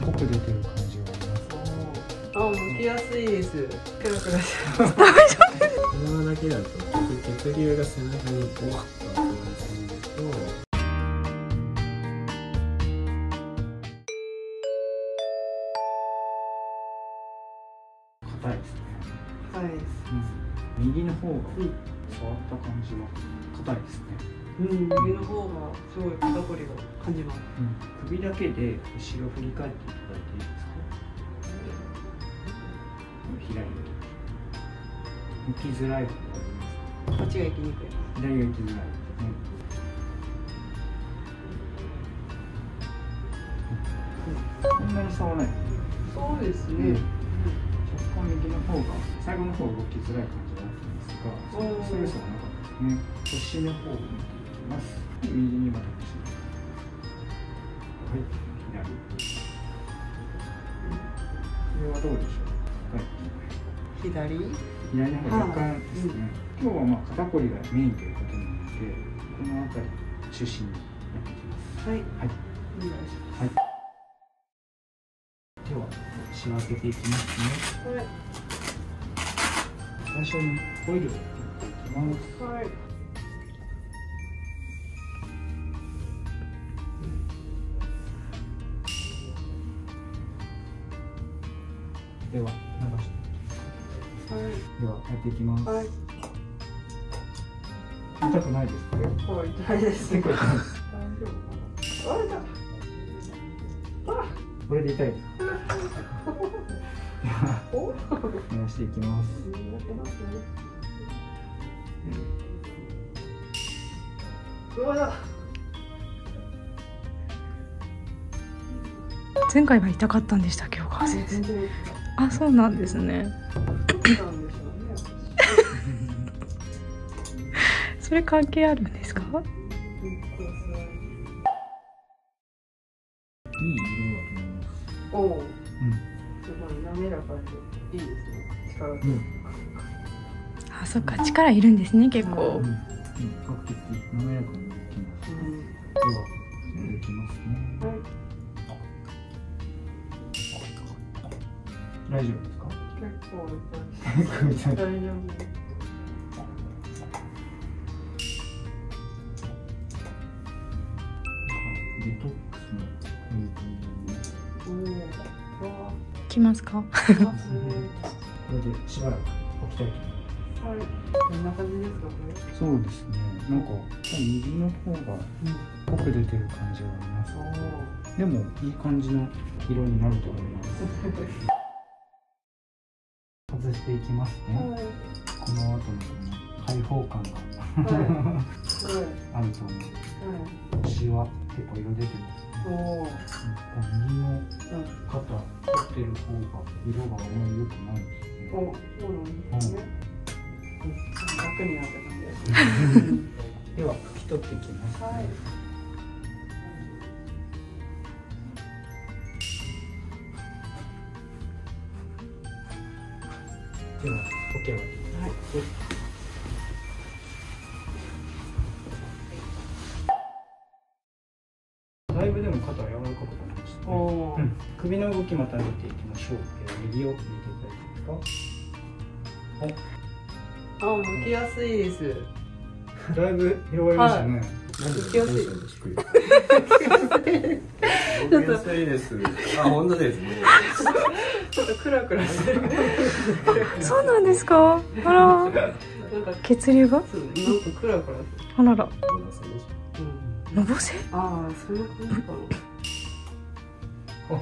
濃く出てる感じはあります。あ、剥きやすいです。クラクラしちゃう。大丈夫です。これだけだと血流が背中にボワッと集まりすぎると。硬いですね。硬いです。右の方が触った感じは硬いですね。うん、首の方がすごい肩こりを感じます。うん、首だけで後ろ振り返っていただいていいですか。左に向きづらいことがあります。こっちが行きにくい。左が行きづらい。うん。そんなに差はない。そうですね。若干右の方が最後の方動きづらい感じがあったんですが、そういう差はなかったですね。腰の方に。右にまた腰、はい、左。これはどうでしょう。はい、左の方が若干ですね。今日はまあ肩こりがメインということなので、このあたり中心にやっていきます。はい、はい、お願いします。はい。では仕分けていきますね。はい。最初にオイルをやっていきます。はい。では流していきます。はい、ではやっていきます。はい、痛くないですか？結構痛いです。結構痛いです。大丈夫かな？あ、これで痛いです。流していきます。うわ。前回は痛かったんでしたっけ、岡先生。あ、そうなんですね。それ関係あるんですか？いい色だと思います。すごい滑らかでいいですね。力強い。あ、そっか、力いるんですね、結構。各的に滑らかにできます。では、できますね。はい、大丈夫ですか？結構痛いです。大丈夫です。デトックスの運動です。きますか？きますね。これでしばらく置きたいと思います。はい。こんな感じですかね？そうですね。なんか右の方が濃く出てる感じがあります。でもいい感じの色になると思います。外していきますね。はい、この後の開放感があると思う。腰は結構色出てますね。右の肩取ってる方が色があまり良くないですね。そうなんですね。楽になった感じ。では拭き取っていきます、ね。はい、では、おけばいい。はい。だいぶでも肩は柔らかくなりましたね。首の動きまた見ていきましょう。右を見ていただいていいですか？あ、向きやすいです。だいぶ広がりましたね。向きやすい。向きやすいです。あ、本当ですね。ちょっとクラクラしてる。そうなんですか。あら、血流が。クラクラ。あらら。のぼせ。ああ、そういうことか。あ、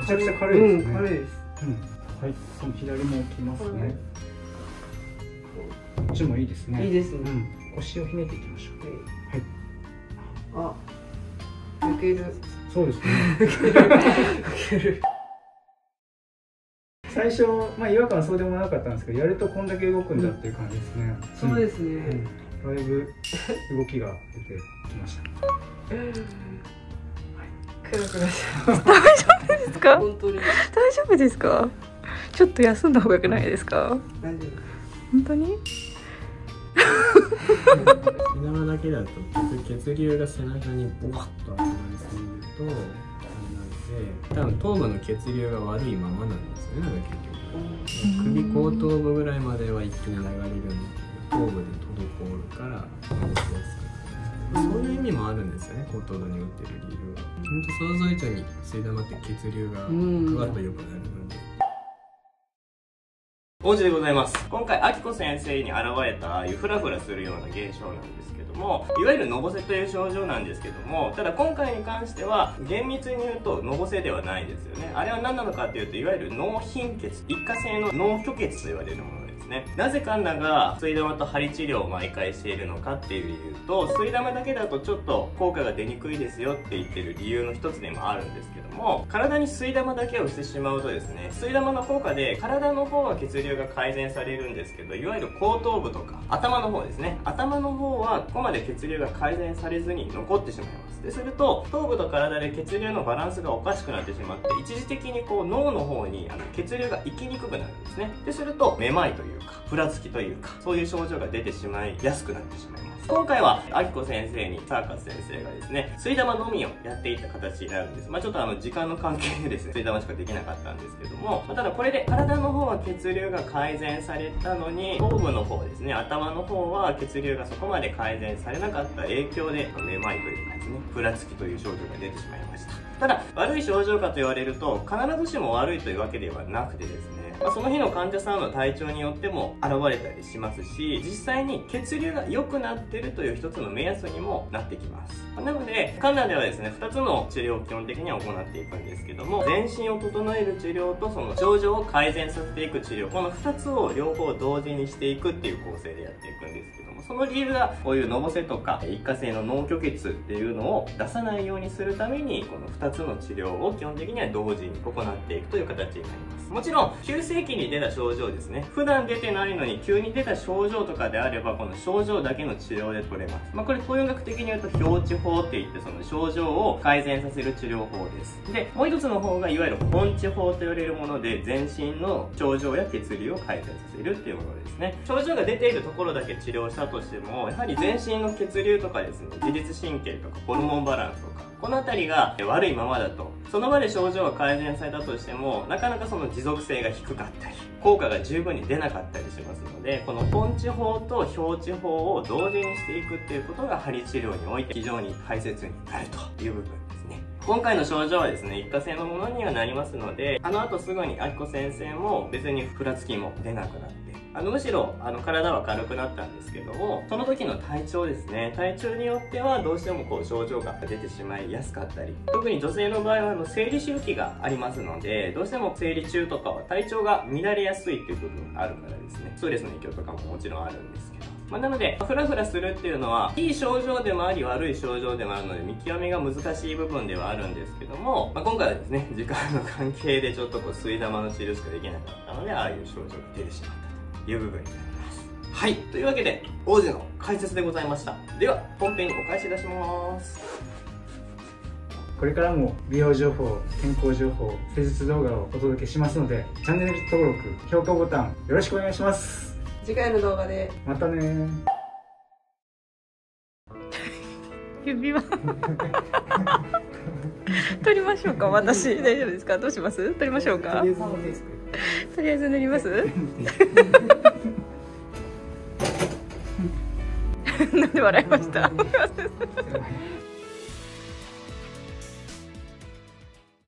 めちゃくちゃ軽いですね。軽いです。はい、その左も置きますね。こっちもいいですね。いいですね。腰をひねっていきましょう。はい。あ、抜ける。そうですね。抜ける。最初、まあ、違和感はそうでもなかったんですけど、やるとこんだけ動くんだっていう感じですね。そうですね、だいぶ動きが出てきました。クラクラしちゃいます。大丈夫ですか？本当に大丈夫ですか？ちょっと休んだ方がよくないですか？大丈夫。本当に今だけだと血流が背中にボワッと集まりすぎるとあれなんで、多分頭部の血流が悪いままなんですよね。結局首後頭部ぐらいまでは一気に流れるんだけど、頭部で滞るから動きやすく、そういう意味もあるんですよね、後頭部に打ってる理由は。本当想像以上に吸い玉って血流がぐわっと良くなるので。王子でございます。今回、あきこ先生に現れたああいうフラフラするような現象なんですけども、いわゆるのぼせという症状なんですけども、ただ今回に関しては厳密に言うとのぼせではないですよね。あれは何なのかっていうと、いわゆる脳貧血、一過性の脳虚血と言われるものですね。なぜカンナが吸い玉と針治療を毎回しているのかっていう理由と、吸い玉だけだとちょっと効果が出にくいですよって言ってる理由の一つでもあるんですけども、体に吸い玉だけをしてしまうとですね、吸い玉の効果で体の方は血流が改善されるんですけど、いわゆる後頭部とか頭の方ですね、頭の方はここまで血流が改善されずに残ってしまいます。ですると頭部と体で血流のバランスがおかしくなってしまって、一時的にこう脳の方に血流が行きにくくなるんですね。でするとめまいというかふらつきというか、そういう症状が出てしまいやすくなってしまいます。今回はあきこ先生にサーカス先生がですね、吸い玉のみをやっていた形になるんです。まあちょっと時間の関係でですね、吸い玉しかできなかったんですけども、ただこれで体の方は血流が改善されたのに、頭部の方ですね、頭の方は血流がそこまで改善されなかった影響で、めまいというかですね、ふらつきという症状が出てしまいました。ただ悪い症状かと言われると必ずしも悪いというわけではなくてですね、その日の患者さんの体調によっても現れたりしますし、実際に血流が良くなってるという一つの目安にもなってきます。なのでカンナではですね、2つの治療を基本的には行っていくんですけども、全身を整える治療とその症状を改善させていく治療、この2つを両方同時にしていくっていう構成でやっていくんですけども、その理由がこういうのぼせとか一過性の脳虚血っていうのを出さないようにするために、この2つの治療を基本的には同時に行っていくという形になります。もちろん急性期に出た症状ですね、普段出てないのに急に出た症状とかであれば、この症状だけの治療で取れます。これ東洋医学的に言うと標治法っていって、その症状を改善させる治療法です。でもう一つの方がいわゆる本治法と言われるもので、全身の症状や血流を改善させるっていうものですね。症状が出ているところだけ治療したとしても、やはり全身の血流とかですね、自律神経とかホルモンバランスとか、この辺りが悪いままだと、その場で症状が改善されたとしても、なかなかその持続性が低かったり、効果が十分に出なかったりしますので、この本治法と標治法を同時にしていくっていうことが、針治療において非常に大切になるという部分ですね。今回の症状はですね、一過性のものにはなりますので、あの後すぐにあきこ先生も別にふらつきも出なくなって、むしろ体は軽くなったんですけども、その時の体調ですね、体調によってはどうしてもこう症状が出てしまいやすかったり、特に女性の場合は生理周期がありますので、どうしても生理中とかは体調が乱れやすいっていう部分があるからですね、ストレスの影響とかももちろんあるんですけど、なのでフラフラするっていうのはいい症状でもあり悪い症状でもあるので、見極めが難しい部分ではあるんですけども、今回はですね、時間の関係でちょっとこう吸い玉の治療しかできなかったので、ああいう症状が出てしまったいう部分になります。はい、というわけで王子の解説でございました。では本編にお返しいたします。これからも美容情報、健康情報、施術動画をお届けしますので、チャンネル登録、評価ボタンよろしくお願いします。次回の動画でまたね。指輪取りましょうか。私大丈夫ですか。どうします。取りましょうか。とりあえず塗ります。なんで笑いました。